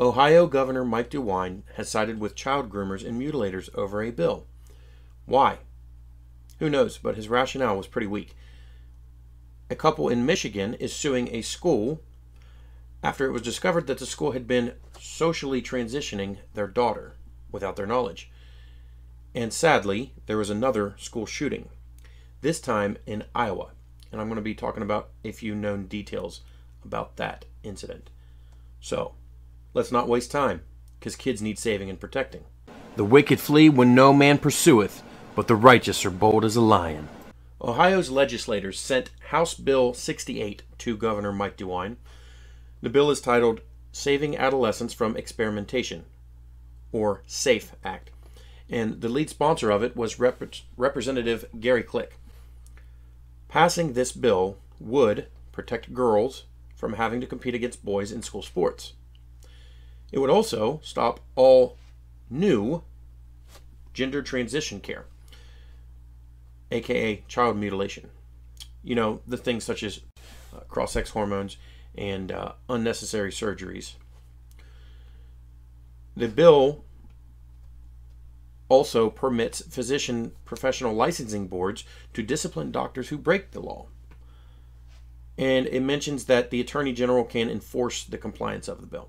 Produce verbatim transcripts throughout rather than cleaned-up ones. Ohio Governor Mike DeWine has sided with child groomers and mutilators over a bill. Why? Who knows, but his rationale was pretty weak. A couple in Michigan is suing a school after it was discovered that the school had been socially transitioning their daughter without their knowledge. And sadly, there was another school shooting, this time in Iowa. And I'm going to be talking about a few known details about that incident. So, let's not waste time, because kids need saving and protecting. The wicked flee when no man pursueth, but the righteous are bold as a lion. Ohio's legislators sent House Bill sixty-eight to Governor Mike DeWine. The bill is titled Saving Adolescents from Experimentation, or SAFE Act, and the lead sponsor of it was Rep Representative Gary Click. Passing this bill would protect girls from having to compete against boys in school sports. It would also stop all new gender transition care, aka child mutilation. You know, the things such as uh, cross-sex hormones and uh, unnecessary surgeries. The bill also permits physician professional licensing boards to discipline doctors who break the law. And it mentions that the Attorney General can enforce the compliance of the bill.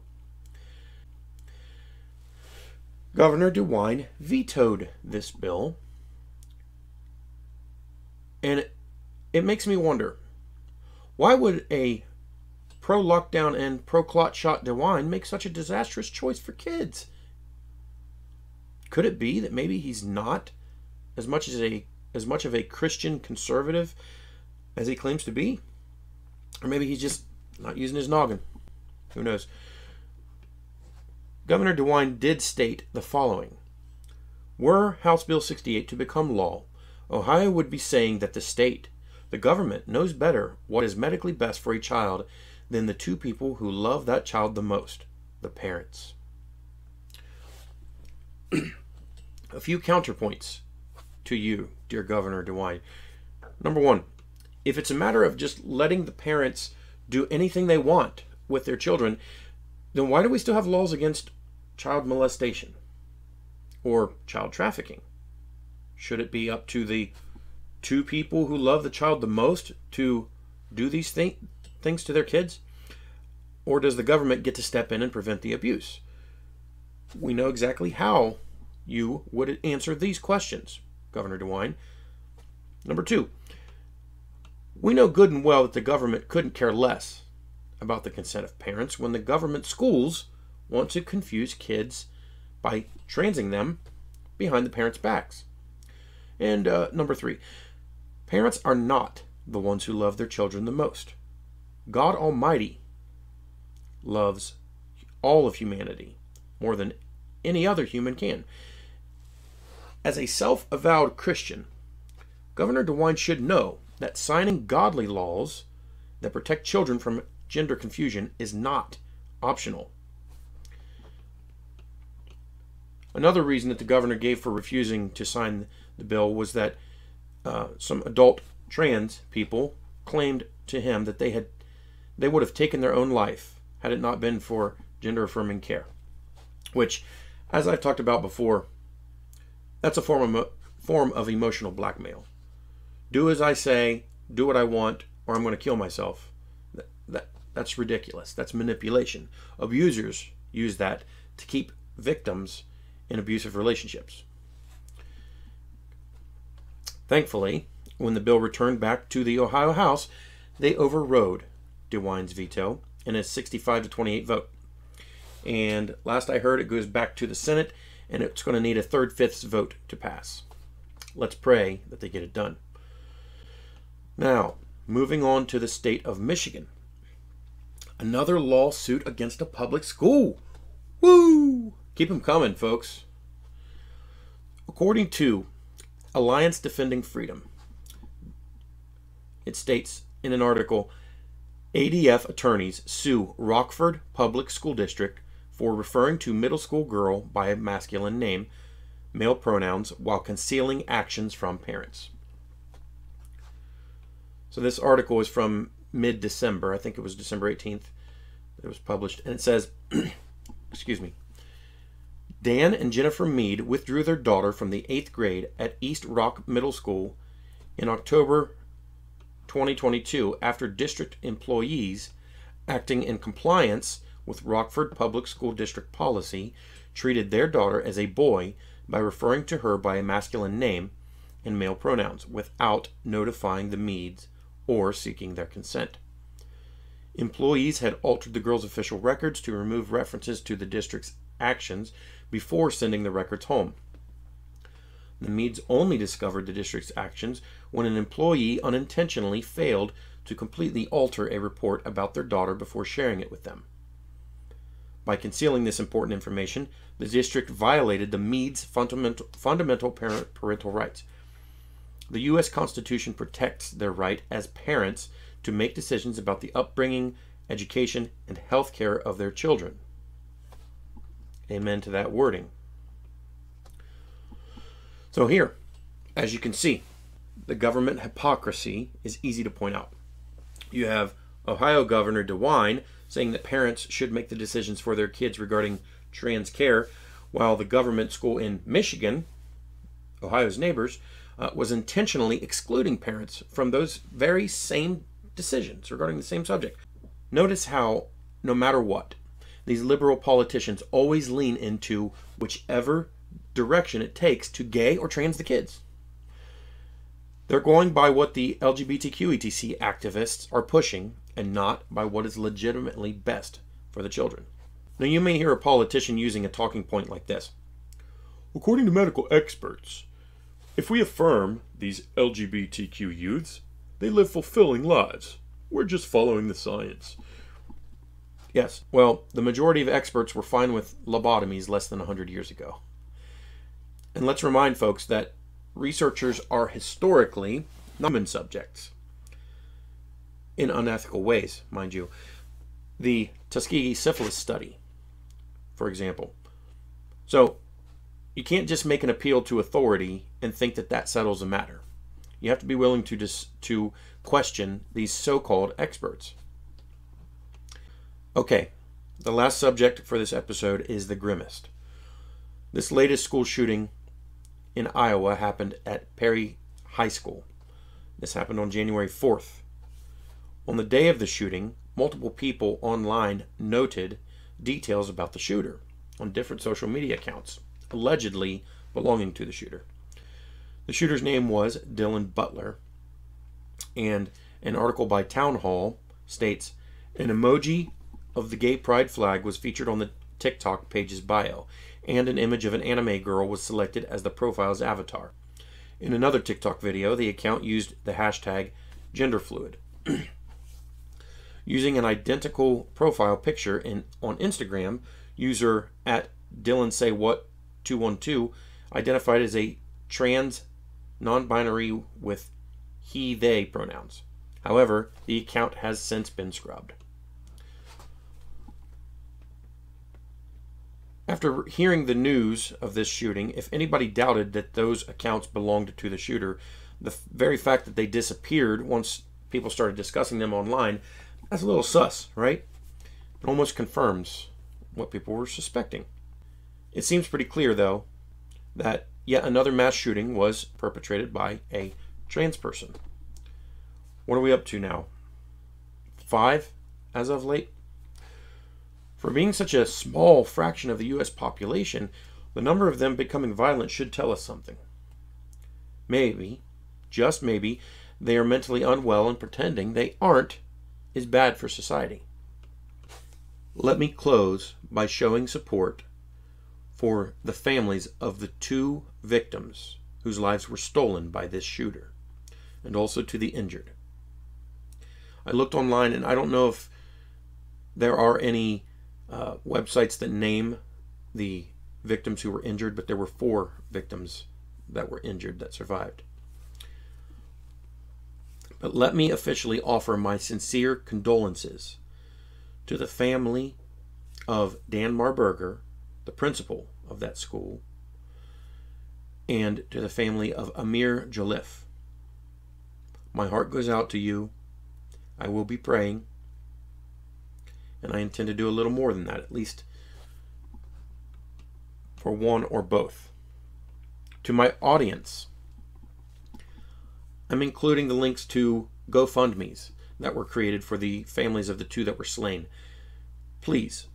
Governor DeWine vetoed this bill, and it, it makes me wonder, why would a pro-lockdown and pro-clot shot DeWine make such a disastrous choice for kids? Could it be that maybe he's not as much as a as much of a Christian conservative as he claims to be? Or maybe he's just not using his noggin. Who knows? Governor DeWine did state the following. Were House Bill sixty-eight to become law, Ohio would be saying that the state, the government, knows better what is medically best for a child than the two people who love that child the most, the parents. A few counterpoints to you, dear Governor DeWine. Number one, if it's a matter of just letting the parents do anything they want with their children, then why do we still have laws against child molestation or child trafficking? Should it be up to the two people who love the child the most to do these th things to their kids? Or does the government get to step in and prevent the abuse? We know exactly how you would answer these questions, Governor DeWine. Number two, we know good and well that the government couldn't care less about the consent of parents when the government schools want to confuse kids by transing them behind the parents' backs. And uh, number three, parents are not the ones who love their children the most. God Almighty loves all of humanity more than any other human can. As a self-avowed Christian, Governor DeWine should know that signing godly laws that protect children from gender confusion is not optional. Another reason that the governor gave for refusing to sign the bill was that uh, some adult trans people claimed to him that they had they would have taken their own life had it not been for gender affirming care, which, as I've talked about before, that's a form of form of emotional blackmail. Do as I say, do what I want, or I'm going to kill myself. That, that that's ridiculous. That's manipulation. Abusers use that to keep victims in abusive relationships. Thankfully, when the bill returned back to the Ohio House, they overrode DeWine's veto in a sixty-five to twenty-eight vote. And last I heard, it goes back to the Senate, and it's going to need a third-fifths vote to pass. Let's pray that they get it done. Now, moving on to the state of Michigan. Another lawsuit against a public school. Woo! Keep them coming, folks. According to Alliance Defending Freedom, it states in an article, A D F attorneys sue Rockford Public School District for referring to middle school girl by a masculine name, male pronouns, while concealing actions from parents. So this article is from mid-December. I think it was December eighteenth. It was published. And it says, excuse me, Dan and Jennifer Mead withdrew their daughter from the eighth grade at East Rock Middle School in October twenty twenty-two after district employees acting in compliance with Rockford Public School District policy treated their daughter as a boy by referring to her by a masculine name and male pronouns without notifying the Meads or seeking their consent. Employees had altered the girl's official records to remove references to the district's actions before sending the records home. The Meads only discovered the district's actions when an employee unintentionally failed to completely alter a report about their daughter before sharing it with them. By concealing this important information, the district violated the Meads' fundamental, fundamental parent, parental rights. The U S Constitution protects their right as parents to make decisions about the upbringing, education, and health care of their children. Amen to that wording. So here, as you can see, the government hypocrisy is easy to point out. You have Ohio Governor DeWine saying that parents should make the decisions for their kids regarding trans care, while the government school in Michigan, Ohio's neighbors, uh, was intentionally excluding parents from those very same decisions regarding the same subject. Notice how, no matter what, these liberal politicians always lean into whichever direction it takes to gay or trans the kids. They're going by what the L G B T Q E T C activists are pushing and not by what is legitimately best for the children. Now, you may hear a politician using a talking point like this. According to medical experts, if we affirm these L G B T Q youths, they live fulfilling lives. We're just following the science. Yes, well, the majority of experts were fine with lobotomies less than one hundred years ago. And let's remind folks that researchers are historically human subjects in unethical ways, mind you. The Tuskegee syphilis study, for example. So you can't just make an appeal to authority and think that that settles the matter. You have to be willing to dis to question these so-called experts. Okay, the last subject for this episode is the grimmest. This latest school shooting in Iowa happened at Perry High School. This happened on January fourth. On the day of the shooting, multiple people online noted details about the shooter on different social media accounts, allegedly belonging to the shooter. The shooter's name was Dylan Butler, and an article by Townhall states, an emoji of the gay pride flag was featured on the TikTok page's bio, and an image of an anime girl was selected as the profile's avatar. In another TikTok video, the account used the hashtag genderfluid. Using an identical profile picture in, on Instagram, user at Dylan Say What two one two identified as a trans non-binary with he, they pronouns. However, the account has since been scrubbed. After hearing the news of this shooting, if anybody doubted that those accounts belonged to the shooter, the very fact that they disappeared once people started discussing them online, that's a little sus, right? It almost confirms what people were suspecting. It seems pretty clear, though, that yet another mass shooting was perpetrated by a trans person. What are we up to now? Five as of late? For being such a small fraction of the U S population, the number of them becoming violent should tell us something. Maybe, just maybe, they are mentally unwell, and pretending they aren't is bad for society. Let me close by showing support for the families of the two victims whose lives were stolen by this shooter, and also to the injured. I looked online, and I don't know if there are any Uh, websites that name the victims who were injured, but there were four victims that were injured that survived. But let me officially offer my sincere condolences to the family of Dan Marburger, the principal of that school, and to the family of Ahmir Jolliff. My heart goes out to you. I will be praying. And I intend to do a little more than that, at least for one or both. To my audience, I'm including the links to GoFundMes that were created for the families of the two that were slain. Please,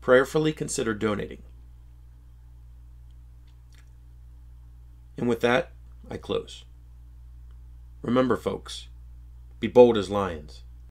prayerfully consider donating. And with that, I close. Remember, folks, be bold as lions.